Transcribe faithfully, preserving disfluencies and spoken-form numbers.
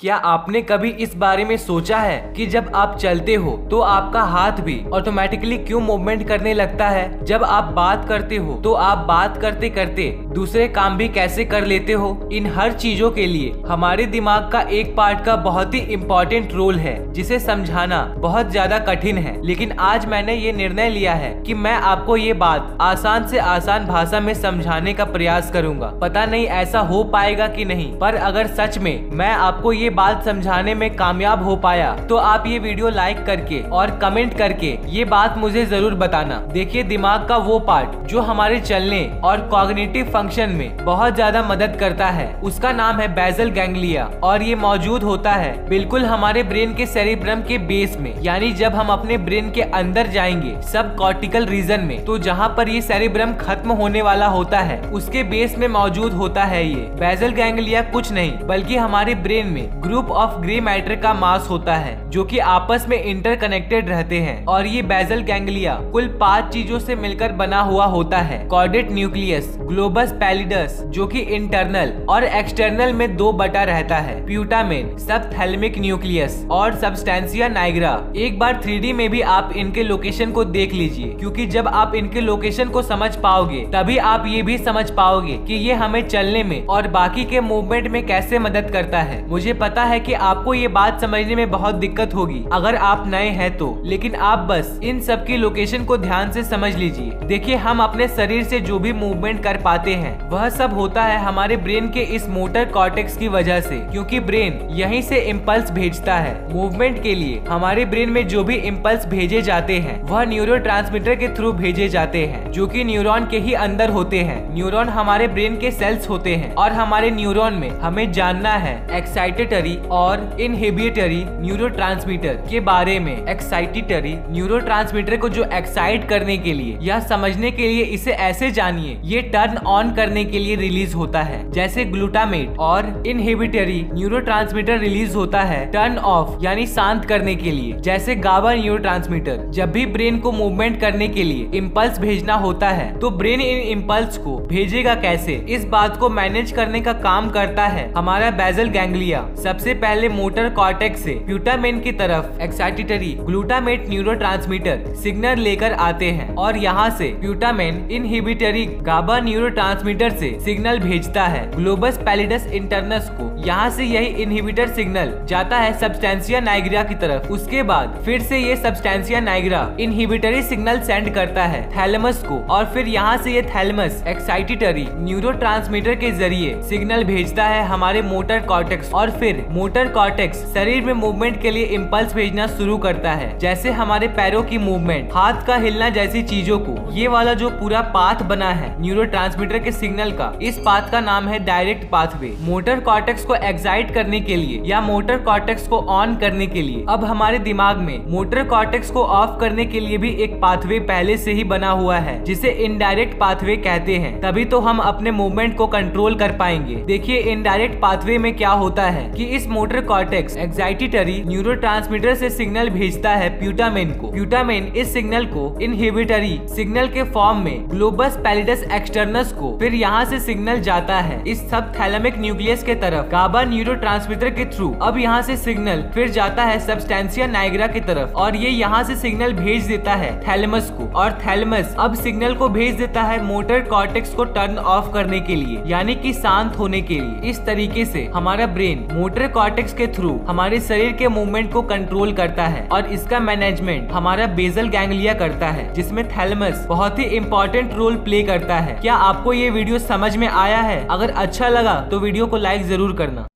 क्या आपने कभी इस बारे में सोचा है कि जब आप चलते हो तो आपका हाथ भी ऑटोमेटिकली क्यों मूवमेंट करने लगता है? जब आप बात करते हो तो आप बात करते करते दूसरे काम भी कैसे कर लेते हो? इन हर चीजों के लिए हमारे दिमाग का एक पार्ट का बहुत ही इम्पोर्टेंट रोल है, जिसे समझाना बहुत ज्यादा कठिन है। लेकिन आज मैंने ये निर्णय लिया है कि मैं आपको ये बात आसान से आसान भाषा में समझाने का प्रयास करूँगा। पता नहीं ऐसा हो पाएगा कि नहीं, पर अगर सच में मैं आपको ये बात समझाने में कामयाब हो पाया तो आप ये वीडियो लाइक करके और कमेंट करके ये बात मुझे जरूर बताना। देखिए, दिमाग का वो पार्ट जो हमारे चलने और कॉग्निटिव फंक्शन में बहुत ज्यादा मदद करता है, उसका नाम है बेसल गैंग्लिया। और ये मौजूद होता है बिल्कुल हमारे ब्रेन के सेरिब्रम के बेस में, यानी जब हम अपने ब्रेन के अंदर जाएंगे सब कॉर्टिकल रीजन में, तो जहाँ पर ये सेरिब्रम खत्म होने वाला होता है उसके बेस में मौजूद होता है। ये बेसल गैंग्लिया कुछ नहीं बल्कि हमारे ब्रेन में ग्रुप ऑफ ग्रे मैटर का मास होता है जो कि आपस में इंटरकनेक्टेड रहते हैं। और ये बेसल गैंग्लिया कुल पांच चीजों से मिलकर बना हुआ होता है। कॉडेट न्यूक्लियस, ग्लोबस पैलिडस जो कि इंटरनल और एक्सटर्नल में दो बटा रहता है, प्यूटामेन, सबथैलेमिक न्यूक्लियस और सबस्टेंसिया नाइग्रा। एक बार थ्री डी में भी आप इनके लोकेशन को देख लीजिए, क्योंकि जब आप इनके लोकेशन को समझ पाओगे तभी आप ये भी समझ पाओगे कि ये हमें चलने में और बाकी के मूवमेंट में कैसे मदद करता है। मुझे पता है कि आपको ये बात समझने में बहुत दिक्कत होगी अगर आप नए हैं तो, लेकिन आप बस इन सब की लोकेशन को ध्यान से समझ लीजिए। देखिए, हम अपने शरीर से जो भी मूवमेंट कर पाते हैं वह सब होता है हमारे ब्रेन के इस मोटर कॉर्टेक्स की वजह से, क्योंकि ब्रेन यहीं से इम्पल्स भेजता है। मूवमेंट के लिए हमारे ब्रेन में जो भी इम्पल्स भेजे जाते हैं वह न्यूरोट्रांसमीटर के थ्रू भेजे जाते हैं, जो कि न्यूरॉन के ही अंदर होते हैं। न्यूरॉन हमारे ब्रेन के सेल्स होते हैं और हमारे न्यूरॉन में हमें जानना है एक्साइटेटरी और इनहिबिटरी न्यूरोट्रांसमीटर के बारे में। एक्साइटेटरी न्यूरोट्रांसमीटर को जो एक्साइट करने के लिए या समझने के लिए, इसे ऐसे जानिए, ये टर्न ऑन करने के लिए रिलीज होता है, जैसे ग्लूटामेट। और इनहिबिटरी न्यूरोट्रांसमीटर रिलीज होता है टर्न ऑफ यानी शांत करने के लिए, जैसे गाबा न्यूरोट्रांसमीटर। जब भी ब्रेन को मूवमेंट करने के लिए इम्पल्स भेजना होता है तो ब्रेन इन इम्पल्स को भेजेगा कैसे, इस बात को मैनेज करने का काम करता है हमारा बेसल गैंग्लिया। सबसे पहले मोटर कॉर्टेक्स से प्यूटामेन की तरफ एक्साइटेटरी ग्लूटामेट न्यूरोट्रांसमीटर सिग्नल लेकर आते हैं, और यहाँ से प्यूटामेन इनहिबिटरी गाबा न्यूरोट्रांसमीटर से सिग्नल भेजता है ग्लोबस पैलिडस इंटरनस को। यहाँ से यही इनहिबिटर सिग्नल जाता है सबस्टेंसिया नाइग्रा की तरफ। उसके बाद फिर से ये substantia nigra inhibitory signal send करता है थैलेमस को, और फिर यहाँ से ये थैलेमस एक्साइटेटरी न्यूरोट्रांसमीटर के जरिए सिग्नल भेजता है हमारे मोटर कॉर्टेक्स। और फिर मोटर कॉर्टेक्स शरीर में मूवमेंट के लिए इम्पल्स भेजना शुरू करता है, जैसे हमारे पैरों की मूवमेंट, हाथ का हिलना जैसी चीजों को। ये वाला जो पूरा पाथ बना है न्यूरोट्रांसमीटर के सिग्नल का, इस पाथ का नाम है डायरेक्ट पाथवे। मोटर कॉर्टेक्स को एक्साइट करने के लिए या मोटर कॉर्टेक्स को ऑन करने के लिए अब हमारे दिमाग में मोटर कॉर्टेक्स को ऑफ करने के लिए भी एक पाथवे पहले से ही बना हुआ है, जिसे इनडायरेक्ट पाथवे कहते हैं। तभी तो हम अपने मूवमेंट को कंट्रोल कर पाएंगे। देखिए, इनडायरेक्ट पाथवे में क्या होता है कि इस मोटर कॉर्टेक्स एक्साइटेटरी न्यूरोट्रांसमीटर से सिग्नल भेजता है प्यूटामेन को। प्यूटामेन इस सिग्नल को इनहिबिटरी सिग्नल के फॉर्म में ग्लोबस पैलिडस एक्सटर्नस को, फिर यहाँ से सिग्नल जाता है इस सबथैलेमिक न्यूक्लियस के तरफ गाबा न्यूरोट्रांसमीटर के थ्रू। अब यहाँ से सिग्नल फिर जाता है सबस्टेंसिया नाइग्रा की तरफ, और ये यहाँ से सिग्नल भेज देता है थैलेमस को। और थैलेमस अब सिग्नल को भेज देता है मोटर कॉर्टेक्स को टर्न ऑफ करने के लिए, यानी कि शांत होने के लिए। इस तरीके से हमारा ब्रेन मोटर कॉर्टेक्स के थ्रू हमारे शरीर के मूवमेंट को कंट्रोल करता है, और इसका मैनेजमेंट हमारा बेसल गैंग्लिया करता है, जिसमें थैलेमस बहुत ही इम्पोर्टेंट रोल प्ले करता है। क्या आपको ये वीडियो समझ में आया है? अगर अच्छा लगा तो वीडियो को लाइक जरूर करना।